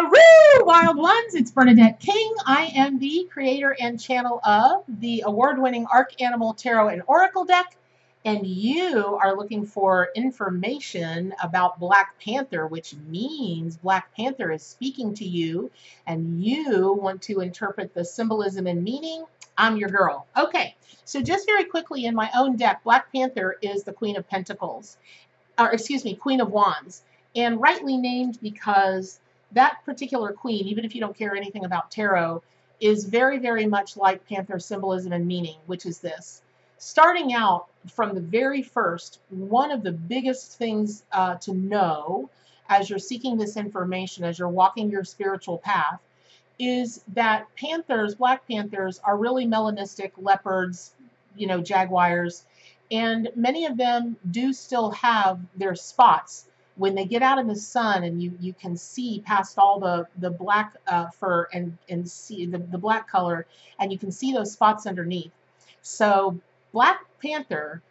Hooroo, wild ones. It's Bernadette King. I am the creator and channel of the award-winning Ark Animal Tarot and Oracle deck. And you are looking for information about Black Panther, which means Black Panther is speaking to you and you want to interpret the symbolism and meaning. I'm your girl. Okay, so just very quickly in my own deck, Black Panther is the Queen of Pentacles, or excuse me, Queen of Wands. And rightly named because that particular queen, even if you don't care anything about tarot, is very, very much like Panther symbolism and meaning, which is this. Starting out from the very first, one of the biggest things to know as you're seeking this information, as you're walking your spiritual path, is that panthers, Black Panthers, are really melanistic, leopards, you know, jaguars, and many of them do still have their spots. When they get out in the sun and you can see past all the black fur and see the black color, and you can see those spots underneath. So Black Panther,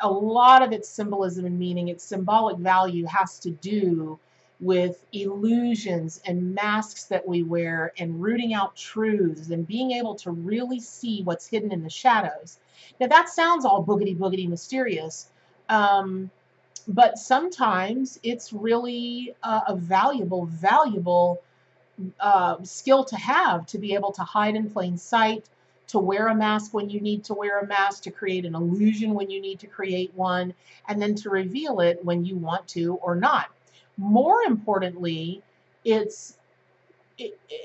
a lot of its symbolism and meaning, its symbolic value has to do with illusions and masks that we wear and rooting out truths and being able to really see what's hidden in the shadows. Now that sounds all boogity boogity mysterious. But sometimes it's really a valuable skill to have, to be able to hide in plain sight, to wear a mask when you need to wear a mask, to create an illusion when you need to create one, and then to reveal it when you want to or not. More importantly,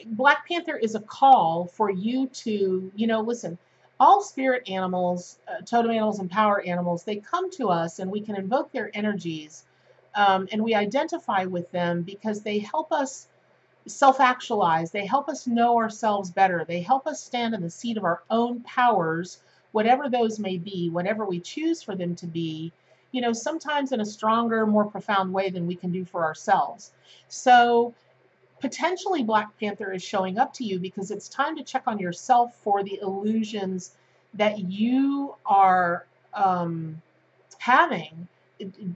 Black Panther is a call for you to, you know, listen. All spirit animals, totem animals and power animals, they come to us and we can invoke their energies and we identify with them because they help us self-actualize. They help us know ourselves better. They help us stand in the seat of our own powers, whatever those may be, whatever we choose for them to be, you know, sometimes in a stronger, more profound way than we can do for ourselves. So potentially Black Panther is showing up to you because it's time to check on yourself for the illusions that you are having.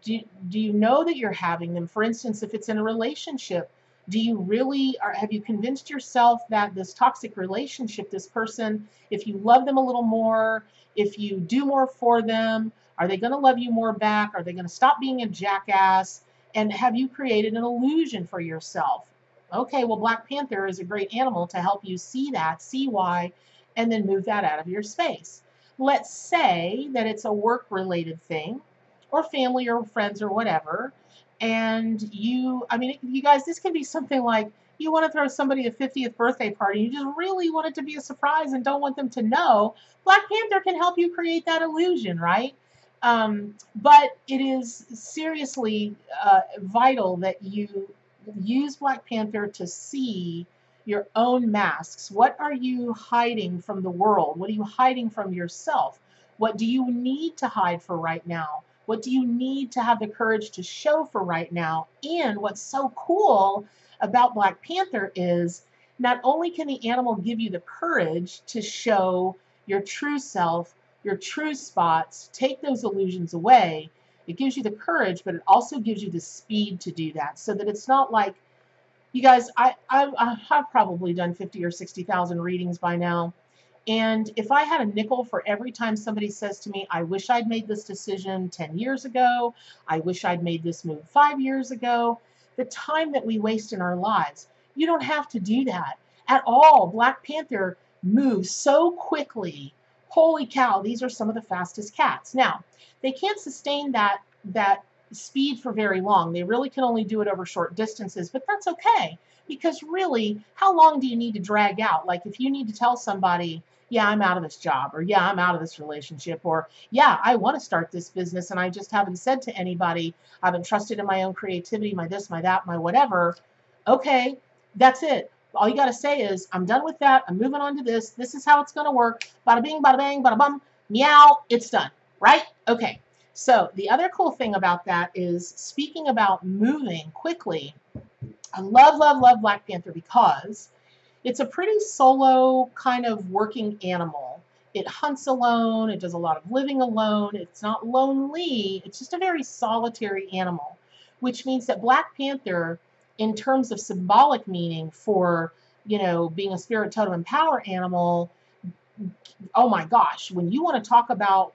Do you know that you're having them? For instance, if it's in a relationship, do you really, or have you convinced yourself that this toxic relationship, this person, if you love them a little more, if you do more for them, are they going to love you more back? Are they going to stop being a jackass? And have you created an illusion for yourself? Okay, well, Black Panther is a great animal to help you see that, see why, and then move that out of your space. Let's say that it's a work-related thing, or family or friends or whatever, and you, I mean, you guys, this can be something like you want to throw somebody a 50th birthday party, you just really want it to be a surprise and don't want them to know. Black Panther can help you create that illusion, right? But it is seriously vital that you use Black Panther to see your own masks. What are you hiding from the world? What are you hiding from yourself? What do you need to hide for right now? What do you need to have the courage to show for right now? And what's so cool about Black Panther is not only can the animal give you the courage to show your true self, your true spots, take those illusions away, it gives you the courage, but it also gives you the speed to do that, so that it's not like, you guys, I've probably done 50 or 60,000 readings by now, and if I had a nickel for every time somebody says to me, I wish I'd made this decision 10 years ago, I wish I'd made this move 5 years ago, the time that we waste in our lives, you don't have to do that at all. Black Panther moves so quickly. Holy cow, these are some of the fastest cats. Now, they can't sustain that speed for very long. They really can only do it over short distances, but that's okay, because really, how long do you need to drag out? Like if you need to tell somebody, yeah, I'm out of this job, or yeah, I'm out of this relationship, or yeah, I want to start this business and I just haven't said to anybody, I've been trusted in my own creativity, my this, my that, my whatever. Okay, that's it. All you got to say is, I'm done with that. I'm moving on to this. This is how it's going to work. Bada bing, bada bang, bada bum, meow. It's done, right? Okay. So the other cool thing about that is, speaking about moving quickly, I love, love, love Black Panther because it's a pretty solo kind of working animal. It hunts alone. It does a lot of living alone. It's not lonely. It's just a very solitary animal, which means that Black Panther in terms of symbolic meaning for, you know, being a spirit totem and power animal, oh my gosh, when you want to talk about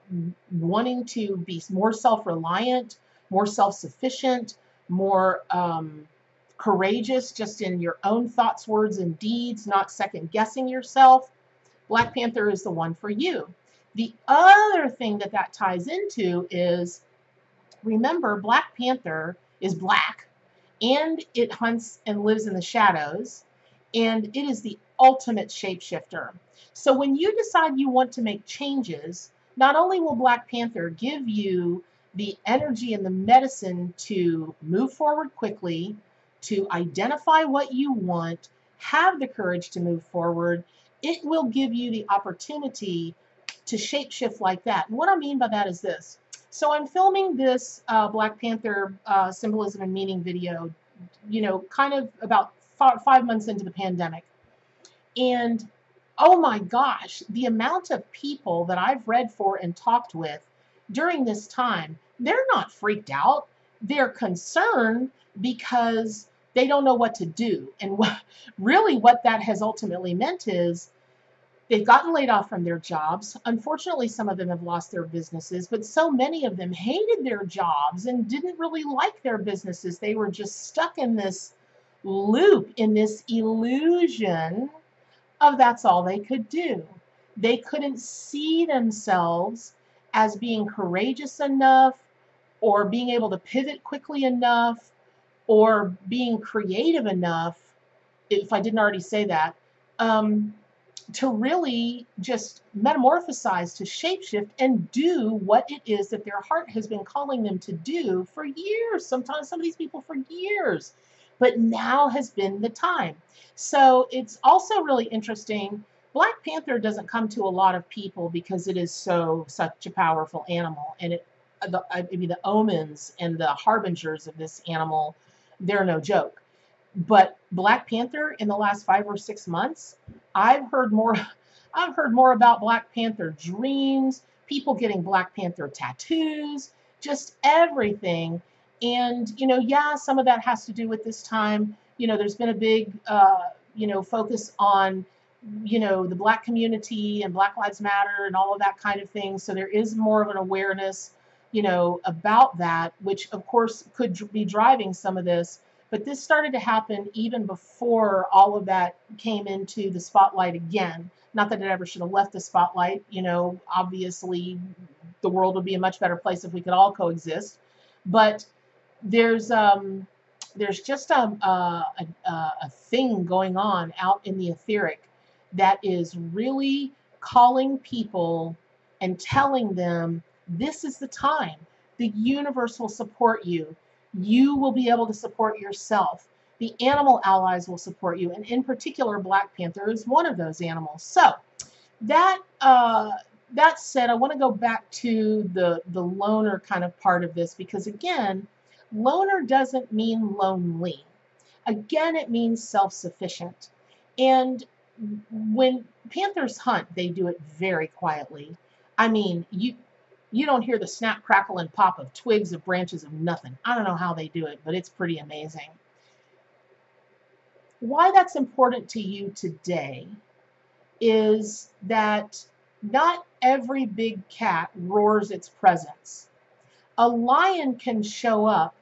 wanting to be more self-reliant, more self-sufficient, more courageous just in your own thoughts, words, and deeds, not second-guessing yourself, Black Panther is the one for you. The other thing that that ties into is, remember, Black Panther is black, and it hunts and lives in the shadows, and it is the ultimate shapeshifter. So when you decide you want to make changes, not only will Black Panther give you the energy and the medicine to move forward quickly, to identify what you want, have the courage to move forward, it will give you the opportunity to shapeshift like that. And what I mean by that is this. So I'm filming this Black Panther symbolism and meaning video, you know, kind of about 5 months into the pandemic. And oh my gosh, the amount of people that I've read for and talked with during this time, they're not freaked out. They're concerned because they don't know what to do. And really what that has ultimately meant is they've gotten laid off from their jobs. Unfortunately, some of them have lost their businesses, but so many of them hated their jobs and didn't really like their businesses. They were just stuck in this loop, in this illusion of that's all they could do. They couldn't see themselves as being courageous enough or being able to pivot quickly enough or being creative enough, if I didn't already say that, to really just metamorphosize, to shapeshift and do what it is that their heart has been calling them to do for years, sometimes some of these people for years. But now has been the time. So it's also really interesting. Black Panther doesn't come to a lot of people because it is such a powerful animal. And the omens and the harbingers of this animal, they're no joke. But Black Panther in the last 5 or 6 months, I've heard more about Black Panther dreams, people getting Black Panther tattoos, just everything. And, you know, yeah, some of that has to do with this time. You know, there's been a big, you know, focus on, you know, the Black community and Black Lives Matter and all of that kind of thing. So there is more of an awareness, you know, about that, which, of course, could be driving some of this. But this started to happen even before all of that came into the spotlight again. Not that it ever should have left the spotlight. You know, obviously, the world would be a much better place if we could all coexist. But there's just a thing going on out in the etheric that is really calling people and telling them this is the time. The universe will support you. You will be able to support yourself. The animal allies will support you, and in particular, Black Panther is one of those animals. So that said, I want to go back to the loner kind of part of this, because again, loner doesn't mean lonely. Again, it means self-sufficient. And when panthers hunt, they do it very quietly. I mean, you don't hear the snap, crackle, and pop of twigs, of branches, of nothing. I don't know how they do it, but it's pretty amazing. Why that's important to you today is that not every big cat roars its presence. A lion can show up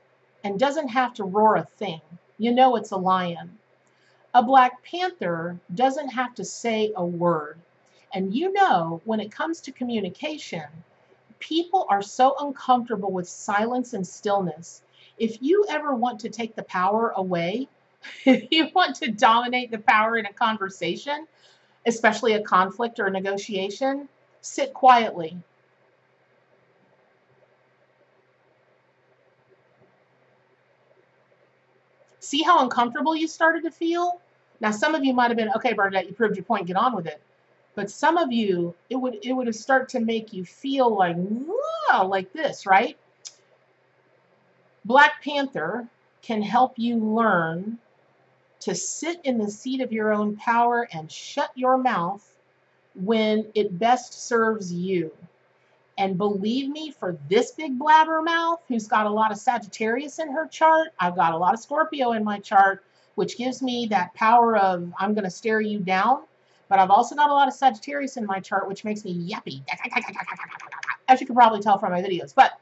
and doesn't have to roar a thing. You know it's a lion. A Black Panther doesn't have to say a word. And you know, when it comes to communication, people are so uncomfortable with silence and stillness. If you ever want to take the power away, if you want to dominate the power in a conversation, especially a conflict or a negotiation, sit quietly. See how uncomfortable you started to feel? Now, some of you might have been, okay, Bernadette, you proved your point, get on with it. But some of you, it would start to make you feel like, whoa, like this, right? Black Panther can help you learn to sit in the seat of your own power and shut your mouth when it best serves you. And believe me, for this big blabbermouth who's got a lot of Sagittarius in her chart, I've got a lot of Scorpio in my chart, which gives me that power of I'm going to stare you down. But I've also got a lot of Sagittarius in my chart, which makes me yappy, as you can probably tell from my videos. But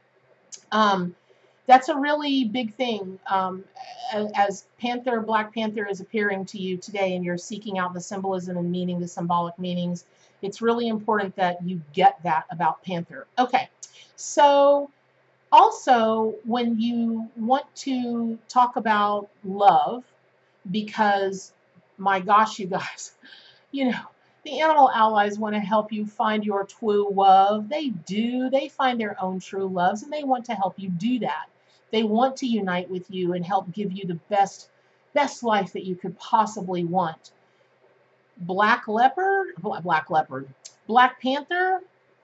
that's a really big thing as Panther, Black Panther is appearing to you today and you're seeking out the symbolism and meaning, the symbolic meanings. It's really important that you get that about Panther. Okay, so also when you want to talk about love, because my gosh, you guys, you know, the animal allies want to help you find your true love. They do. They find their own true loves and they want to help you do that. They want to unite with you and help give you the best life that you could possibly want. Black Panther,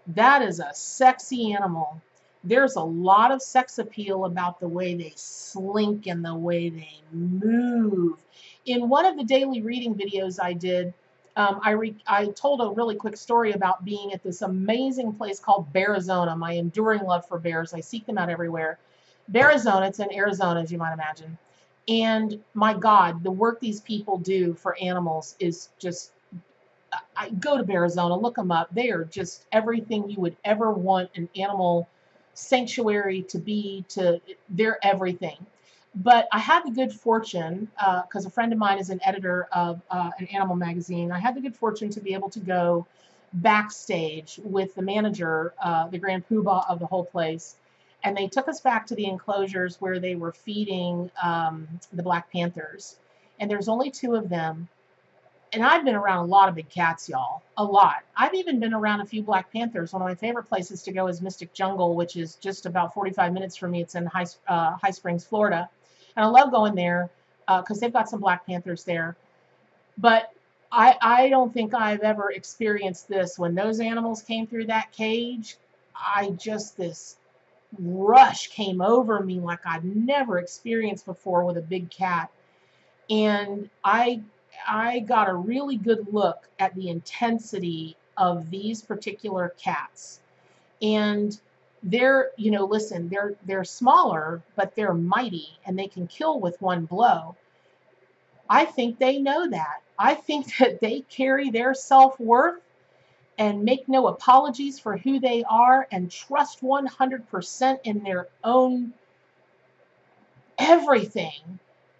that is a sexy animal. There's a lot of sex appeal about the way they slink and the way they move. In one of the daily reading videos I did, I told a really quick story about being at this amazing place called Bearizona, my enduring love for bears. I seek them out everywhere. Bearizona, it's in Arizona, as you might imagine. And my God, the work these people do for animals is just, I go to Bearizona, look them up. They are just everything you would ever want an animal sanctuary to be, they're everything. But I had the good fortune, because a friend of mine is an editor of an animal magazine, I had the good fortune to be able to go backstage with the manager, the grand poobah of the whole place. And they took us back to the enclosures where they were feeding the Black Panthers. And there's only two of them. And I've been around a lot of big cats, y'all. A lot. I've even been around a few Black Panthers. One of my favorite places to go is Mystic Jungle, which is just about 45 minutes from me. It's in High Springs, Florida. And I love going there because they've got some Black Panthers there. But I don't think I've ever experienced this. When those animals came through that cage, this rush came over me like I'd never experienced before with a big cat. And I got a really good look at the intensity of these particular cats. And they're, you know, listen, they're smaller, but they're mighty and they can kill with one blow. I think they know that. I think that they carry their self-worth and make no apologies for who they are and trust 100% in their own everything.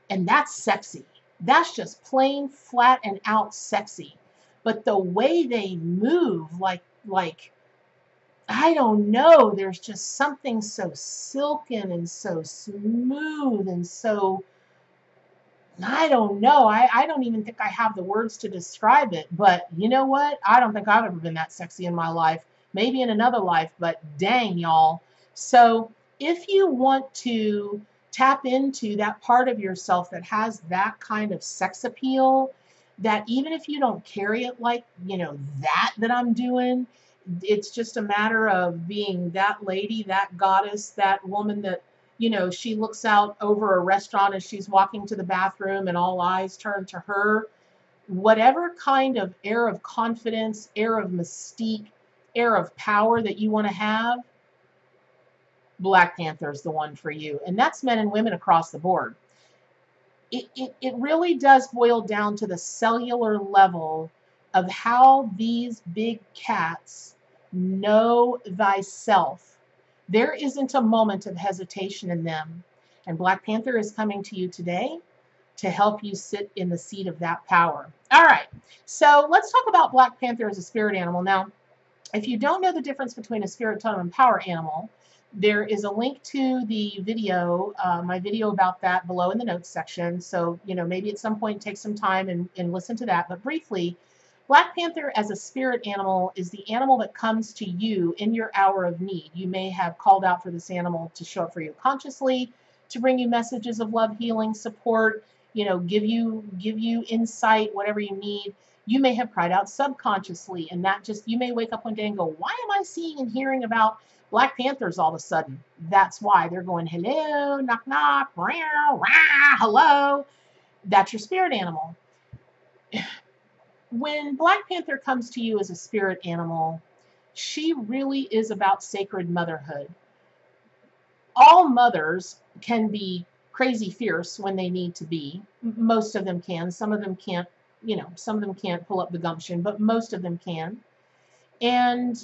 And that's sexy. That's just plain, flat, and out sexy. But the way they move, like I don't know, there's just something so silken and so smooth and so, I don't know. I don't even think I have the words to describe it. But you know what? I don't think I've ever been that sexy in my life. Maybe in another life, but dang, y'all. So if you want to tap into that part of yourself that has that kind of sex appeal, that even if you don't carry it like, you know, that I'm doing, it's just a matter of being that lady, that goddess, that woman that, you know, she looks out over a restaurant as she's walking to the bathroom and all eyes turn to her. Whatever kind of air of confidence, air of mystique, air of power that you want to have, Black Panther is the one for you. And that's men and women across the board. It really does boil down to the cellular level of how these big cats know thyself. There isn't a moment of hesitation in them. And Black Panther is coming to you today to help you sit in the seat of that power. All right, so let's talk about Black Panther as a spirit animal. Now, if you don't know the difference between a spirit totem and power animal, there is a link to the video, my video about that below in the notes section. So, you know, maybe at some point take some time and listen to that. But briefly, Black Panther as a spirit animal is the animal that comes to you in your hour of need. You may have called out for this animal to show up for you consciously, to bring you messages of love, healing, support, you know, give you insight, whatever you need. You may have cried out subconsciously, and that just, you may wake up one day and go, why am I seeing and hearing about Black Panthers all of a sudden? That's why they're going, hello, knock, knock, rah, rah, hello. That's your spirit animal. When Black Panther comes to you as a spirit animal, she really is about sacred motherhood. All mothers can be crazy fierce when they need to be. Most of them can. Some of them can't, you know, some of them can't pull up the gumption, but most of them can. And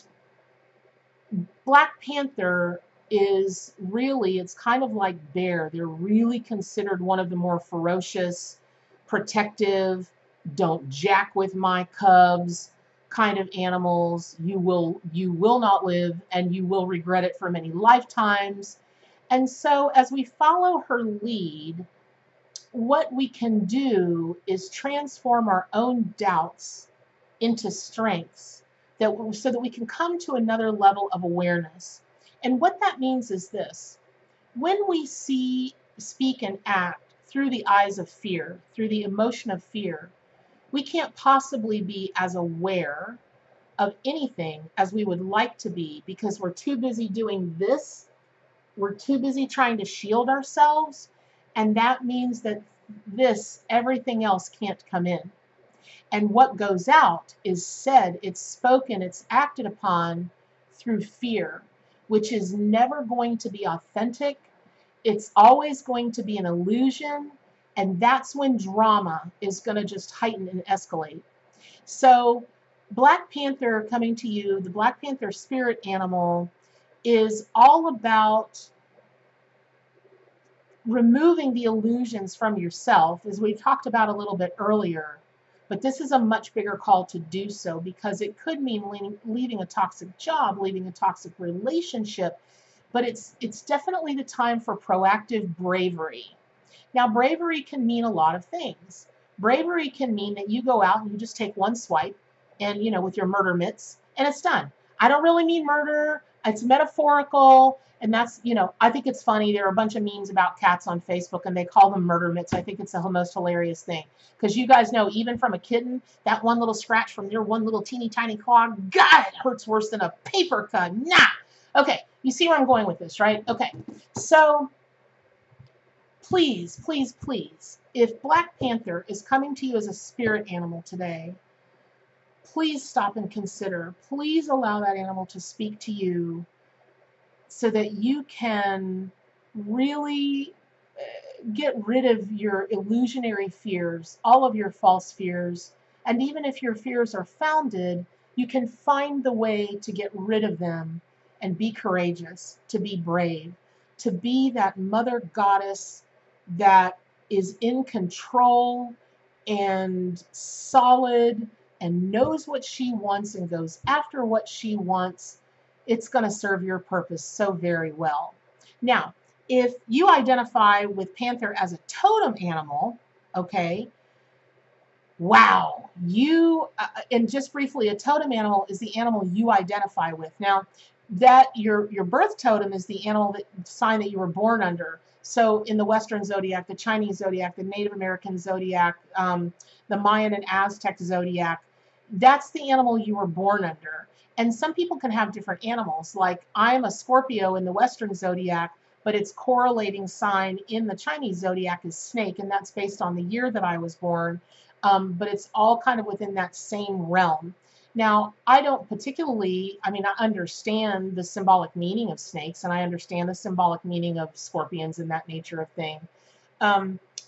Black Panther is really, it's kind of like bear. They're really considered one of the more ferocious, protective, don't jack with my cubs kind of animals. You will not live, and you will regret it for many lifetimes. And so as we follow her lead, what we can do is transform our own doubts into strengths, so that we can come to another level of awareness. And what that means is this: when we see, speak, and act through the eyes of fear, through the emotion of fear, we can't possibly be as aware of anything as we would like to be, because we're too busy doing this. We're too busy trying to shield ourselves. And that means that this, everything else can't come in. And what goes out is said, it's spoken, it's acted upon through fear, which is never going to be authentic. It's always going to be an illusion. And that's when drama is going to just heighten and escalate. So Black Panther coming to you, the Black Panther spirit animal, is all about removing the illusions from yourself, as we talked about a little bit earlier. But this is a much bigger call to do so, because it could mean leaving a toxic job, leaving a toxic relationship. But it's definitely the time for proactive bravery. Now, bravery can mean a lot of things. Bravery can mean that you go out and you just take one swipe and, you know, with your murder mitts, and it's done. I don't really mean murder. It's metaphorical. And that's, you know, I think it's funny. There are a bunch of memes about cats on Facebook, and they call them murder mitts. I think it's the most hilarious thing, because you guys know, even from a kitten, that one little scratch from their one little teeny tiny claw, God, it hurts worse than a paper cut. Nah. Okay. You see where I'm going with this, right? Okay. So please, please, please, if Black Panther is coming to you as a spirit animal today, please stop and consider. Please allow that animal to speak to you so that you can really get rid of your illusionary fears, all of your false fears. And even if your fears are founded, you can find the way to get rid of them and be courageous, to be brave, to be that mother goddess that is in control and solid and knows what she wants and goes after what she wants. It's going to serve your purpose so very well. Now, if you identify with Panther as a totem animal, okay, wow, you, and just briefly, a totem animal is the animal you identify with. Now, that your birth totem is the animal sign that you were born under. So in the Western Zodiac, the Chinese Zodiac, the Native American Zodiac, the Mayan and Aztec Zodiac, that's the animal you were born under. And some people can have different animals. Like, I'm a Scorpio in the Western Zodiac, but its correlating sign in the Chinese Zodiac is snake, and that's based on the year that I was born. But it's all kind of within that same realm. Now, I don't particularly, I mean, I understand the symbolic meaning of snakes, and I understand the symbolic meaning of scorpions and that nature of thing.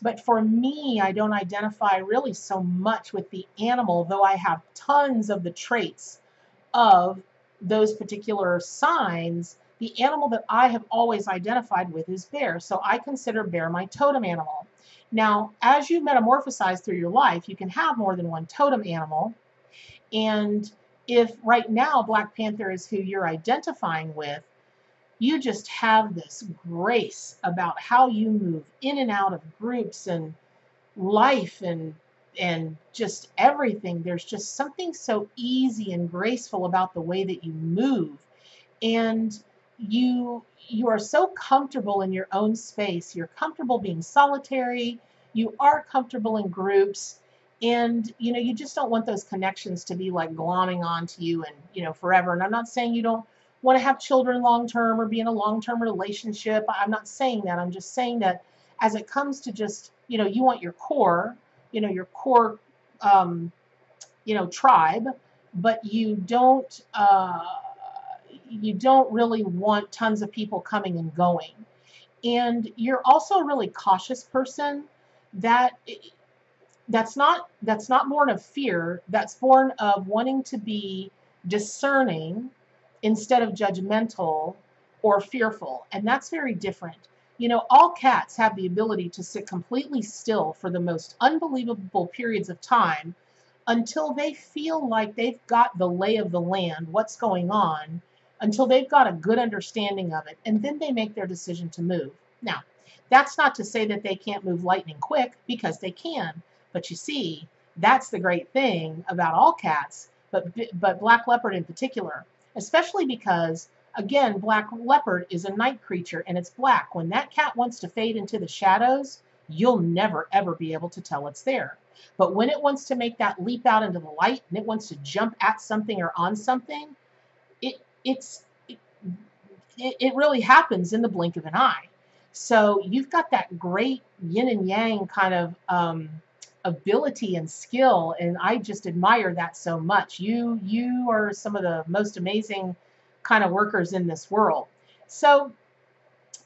But for me, I don't identify really so much with the animal, though I have tons of the traits of those particular signs. The animal that I have always identified with is bear, so I consider bear my totem animal. Now, as you metamorphosize through your life, you can have more than one totem animal. And if right now Black Panther is who you're identifying with, you just have this grace about how you move in and out of groups and life and just everything. There's just something so easy and graceful about the way that you move. And you are so comfortable in your own space. You're comfortable being solitary. You are comfortable in groups. And, you know, you just don't want those connections to be like glomming onto you and, you know, forever. And I'm not saying you don't want to have children long term or be in a long term relationship. I'm not saying that. I'm just saying that as it comes to just, you know, you want your core, you know, your core, you know, tribe, but you don't you don't really want tons of people coming and going. And you're also a really cautious person. That's not born of fear. That's born of wanting to be discerning instead of judgmental or fearful. And that's very different. You know, all cats have the ability to sit completely still for the most unbelievable periods of time until they feel like they've got the lay of the land, what's going on, until they've got a good understanding of it, and then they make their decision to move. Now, that's not to say that they can't move lightning quick, because they can. But you see, that's the great thing about all cats, but black leopard in particular, especially because, again, black leopard is a night creature and it's black. When that cat wants to fade into the shadows, you'll never, ever be able to tell it's there. But when it wants to make that leap out into the light and it wants to jump at something or on something, it really happens in the blink of an eye. So you've got that great yin and yang kind of ability and skill, and I just admire that so much. You are some of the most amazing kind of workers in this world. So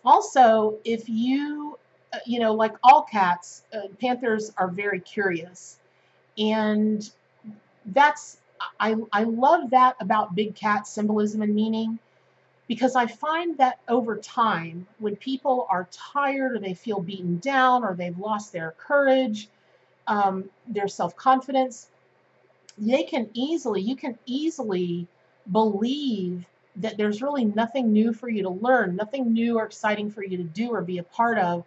also, if you, you know, like all cats, panthers are very curious, and that's, I love that about big cat symbolism and meaning, because I find that over time, when people are tired or they feel beaten down or they've lost their courage, their self-confidence, you can easily believe that there's really nothing new for you to learn, nothing new or exciting for you to do or be a part of.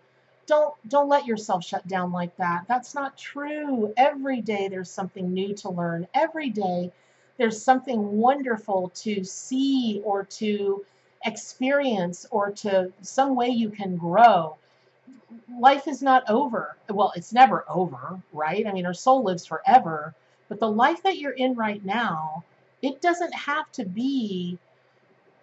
Don't let yourself shut down like that. That's not true. Every day there's something new to learn. Every day there's something wonderful to see or to experience or to some way you can grow. Life is not over. Well, it's never over, right? I mean, our soul lives forever, but the life that you're in right now, it doesn't have to be,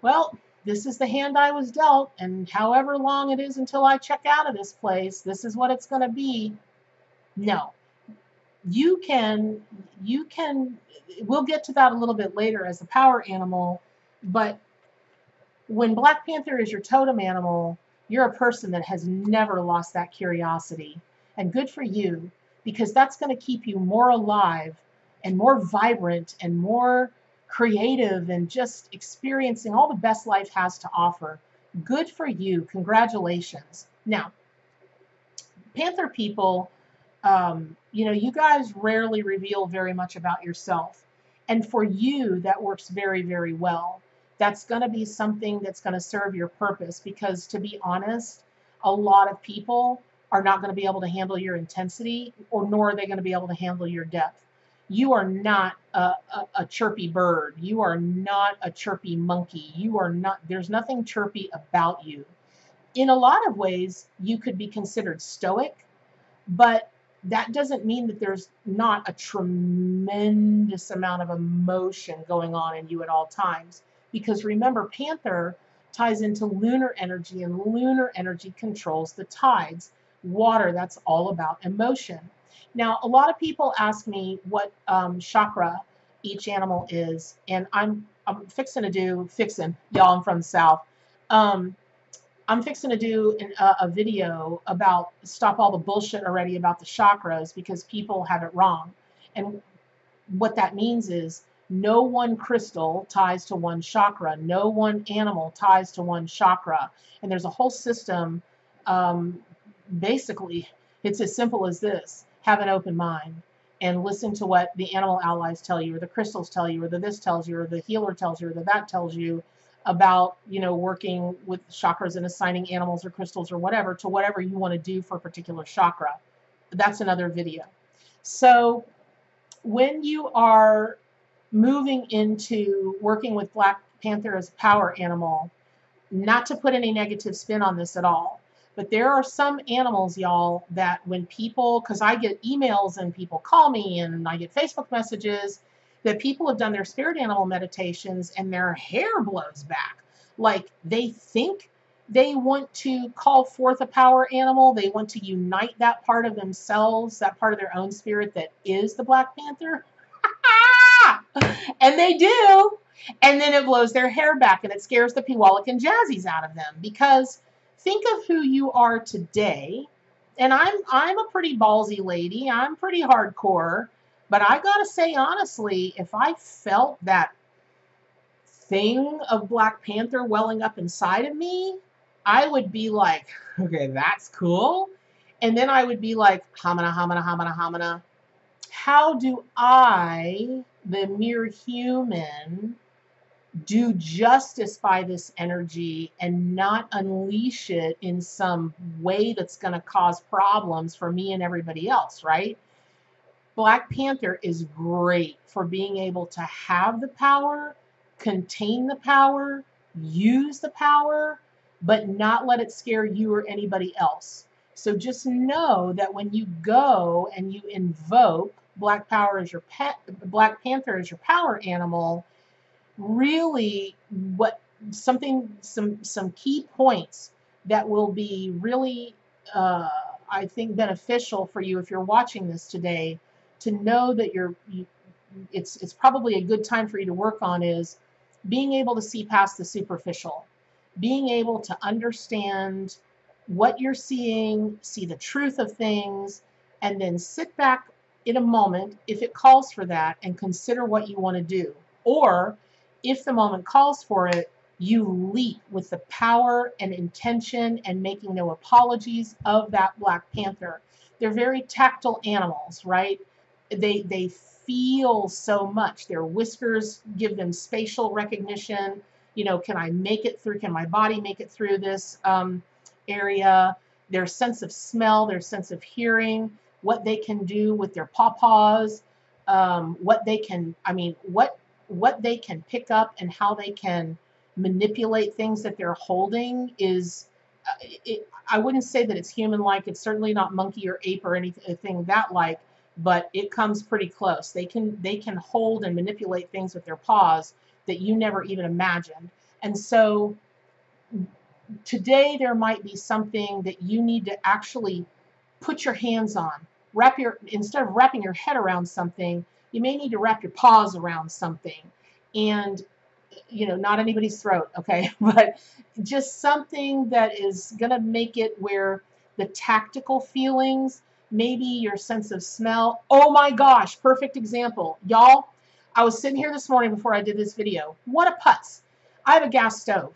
well, this is the hand I was dealt, and however long it is until I check out of this place, this is what it's going to be. No. We'll get to that a little bit later as a power animal, but when Black Panther is your totem animal, you're a person that has never lost that curiosity. And good for you, because that's going to keep you more alive and more vibrant and more creative and just experiencing all the best life has to offer. Good for you. Congratulations. Now, Panther people, you know, you guys rarely reveal very much about yourself. And for you, that works very, very well. That's going to be something that's going to serve your purpose, because to be honest, a lot of people are not going to be able to handle your intensity, or nor are they going to be able to handle your depth. You are not a chirpy bird. You are not a chirpy monkey. You are not, there's nothing chirpy about you. In a lot of ways, you could be considered stoic, but that doesn't mean that there's not a tremendous amount of emotion going on in you at all times. Because remember, Panther ties into lunar energy, and lunar energy controls the tides. Water, that's all about emotion. Now, a lot of people ask me what chakra each animal is, and I'm fixing to do, y'all, I'm from the South. I'm fixing to do a video about stop all the bullshit already about the chakras, because people have it wrong. And what that means is no one crystal ties to one chakra. No one animal ties to one chakra. And there's a whole system. Basically, it's as simple as this. Have an open mind and listen to what the animal allies tell you, or the crystals tell you, or the this tells you, or the healer tells you, or the that tells you about, you know, working with chakras and assigning animals or crystals or whatever to whatever you want to do for a particular chakra. That's another video. So when you are moving into working with Black Panther as a power animal, not to put any negative spin on this at all, but there are some animals, y'all, that when people, because I get emails and people call me and I get Facebook messages that people have done their spirit animal meditations and their hair blows back. Like, they think they want to call forth a power animal. They want to unite that part of themselves, that part of their own spirit that is the Black Panther. And they do. And then it blows their hair back and it scares the Pw'alik and Jazzies out of them. Because think of who you are today. And I'm a pretty ballsy lady. I'm pretty hardcore. But I got to say, honestly, if I felt that thing of Black Panther welling up inside of me, I would be like, okay, that's cool. And then I would be like, Hamana, Hamana, Hamana, Hamana. How do I, the mere human, do justice by this energy and not unleash it in some way that's going to cause problems for me and everybody else, right? Black Panther is great for being able to have the power, contain the power, use the power, but not let it scare you or anybody else. So just know that when you go and you invoke Black Power as your pet, Black Panther as your power animal, really what some key points that will be really I think beneficial for you if you're watching this today to know that it's probably a good time for you to work on is being able to see past the superficial, being able to understand what you're seeing, see the truth of things, and then sit back in a moment if it calls for that and consider what you want to do. Or if the moment calls for it, you leap with the power and intention and making no apologies of that Black Panther. They're very tactile animals, right? They feel so much. Their whiskers give them spatial recognition. You know, can I make it through? Can my body make it through this? Area, their sense of smell, their sense of hearing, what they can do with their pawpaws, what they can, I mean, what they can pick up and how they can manipulate things that they're holding is, I wouldn't say that it's human-like, it's certainly not monkey or ape or anything that like, but it comes pretty close. They can hold and manipulate things with their paws that you never even imagined. And so, today there might be something that you need to actually put your hands on. Instead of wrapping your head around something, you may need to wrap your paws around something. And, you know, not anybody's throat, okay? But just something that is going to make it where the tactical feelings, maybe your sense of smell. Oh my gosh, perfect example. Y'all, I was sitting here this morning before I did this video. What a putz. I have a gas stove.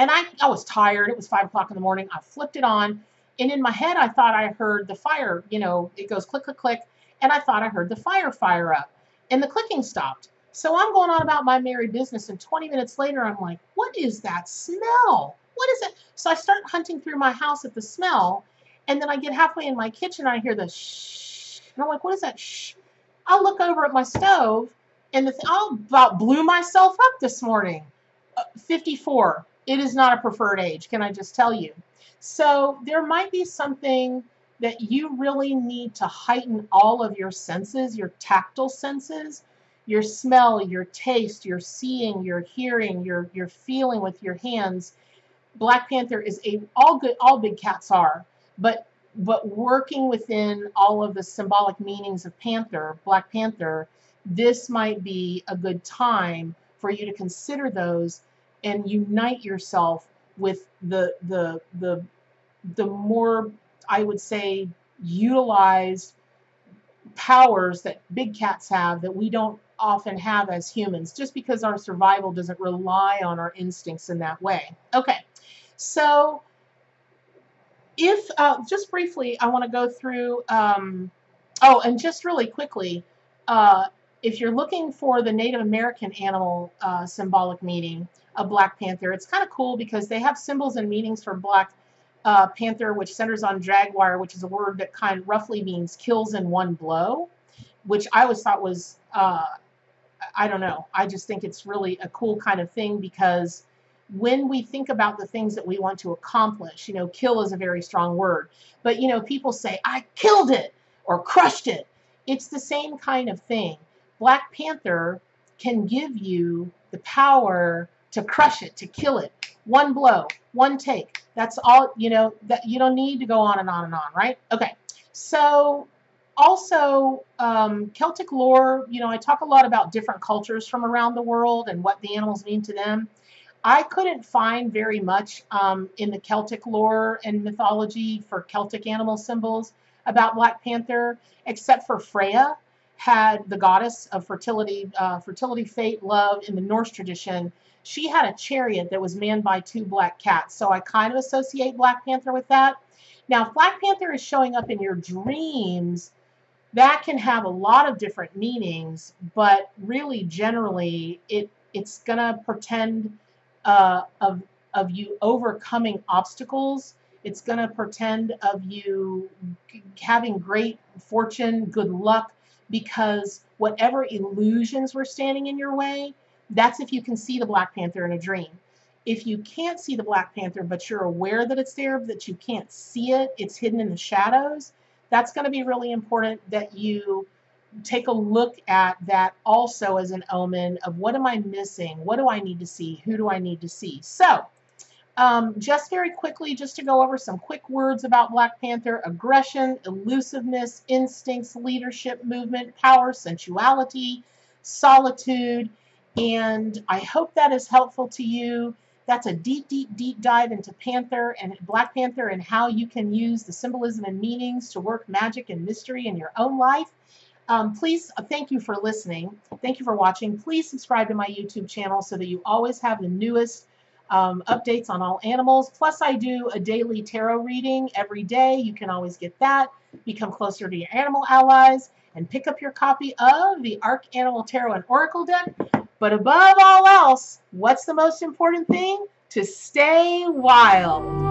And I was tired. It was 5 o'clock in the morning. I flipped it on. And in my head, I thought I heard the fire. You know, it goes click, click, click. And I thought I heard the fire up. And the clicking stopped. So I'm going on about my merry business. And 20 minutes later, I'm like, what is that smell? What is it? So I start hunting through my house at the smell. And then I get halfway in my kitchen. And I hear the shh. And I'm like, what is that shh? I look over at my stove. And I about blew myself up this morning. 54. It is not a preferred age, can I just tell you? So there might be something that you really need to heighten all of your senses, your tactile senses, your smell, your taste, your seeing, your hearing, your feeling with your hands. Black Panther is all big cats are, but working within all of the symbolic meanings of Panther, Black Panther, this might be a good time for you to consider those and unite yourself with the more, I would say, utilized powers that big cats have that we don't often have as humans, just because our survival doesn't rely on our instincts in that way. Okay, so if, just briefly, I want to go through, oh, and just really quickly, if you're looking for the Native American animal symbolic meaning of Black Panther, it's kind of cool because they have symbols and meanings for Black Panther, which centers on jaguar, which is a word that kind of roughly means kills in one blow, which I always thought was, I don't know, I just think it's really a cool kind of thing because when we think about the things that we want to accomplish, you know, kill is a very strong word, but, you know, people say, I killed it or crushed it. It's the same kind of thing. Black Panther can give you the power to crush it, to kill it. One blow, one take. That's all, you know, that you don't need to go on and on and on, right? Okay. So Also, Celtic lore, you know, I talk a lot about different cultures from around the world and what the animals mean to them. I couldn't find very much in the Celtic lore and mythology for Celtic animal symbols about Black Panther, except for Freya had the goddess of fertility, fate, love in the Norse tradition. She had a chariot that was manned by two black cats, so I kind of associate Black Panther with that. Now, if Black Panther is showing up in your dreams, that can have a lot of different meanings, but really, generally, it's going to portend of you overcoming obstacles. It's going to portend of you having great fortune, good luck, because whatever illusions were standing in your way, that's if you can see the Black Panther in a dream. If you can't see the Black Panther, but you're aware that it's there, but you can't see it, it's hidden in the shadows, that's going to be really important that you take a look at that also as an omen of what am I missing? What do I need to see? Who do I need to see? So just very quickly, just to go over some quick words about Black Panther: aggression, elusiveness, instincts, leadership, movement, power, sensuality, solitude. And I hope that is helpful to you. That's a deep, deep, deep dive into Panther and Black Panther and how you can use the symbolism and meanings to work magic and mystery in your own life. Please, thank you for listening. Thank you for watching. Please subscribe to my YouTube channel so that you always have the newest updates on all animals. Plus, I do a daily tarot reading every day. You can always get that. Become closer to your animal allies and pick up your copy of the Ark Animal Tarot and Oracle deck. But above all else, what's the most important thing? To stay wild.